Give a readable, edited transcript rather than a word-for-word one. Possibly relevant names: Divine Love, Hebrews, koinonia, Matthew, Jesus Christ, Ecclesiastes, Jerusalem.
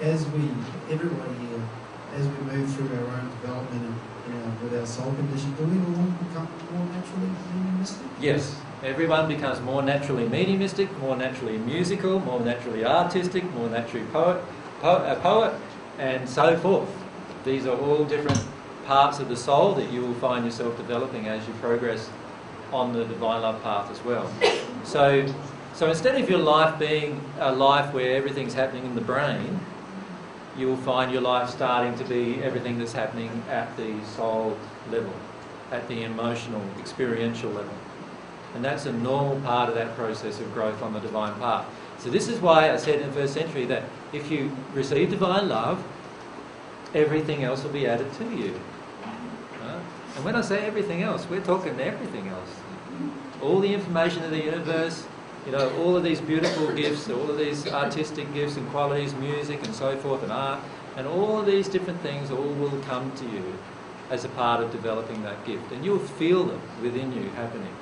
as we, everyone here, as we move through our own development and, with our soul condition, do we all become more naturally mediumistic? Yes, everyone becomes more naturally mediumistic, more naturally musical, more naturally artistic, more naturally poet, and so forth. These are all different parts of the soul that you will find yourself developing as you progress on the Divine Love path as well. So instead of your life being a life where everything's happening in the brain, you will find your life starting to be everything that's happening at the soul level, at the emotional, experiential level. And that's a normal part of that process of growth on the divine path. So this is why I said in the first century that if you receive divine love, everything else will be added to you. Right? And when I say everything else, we're talking everything else. All the information of the universe, you know, all of these beautiful gifts, all of these artistic gifts and qualities, music and so forth and art, and all of these different things all will come to you as a part of developing that gift. And you'll feel them within you happening.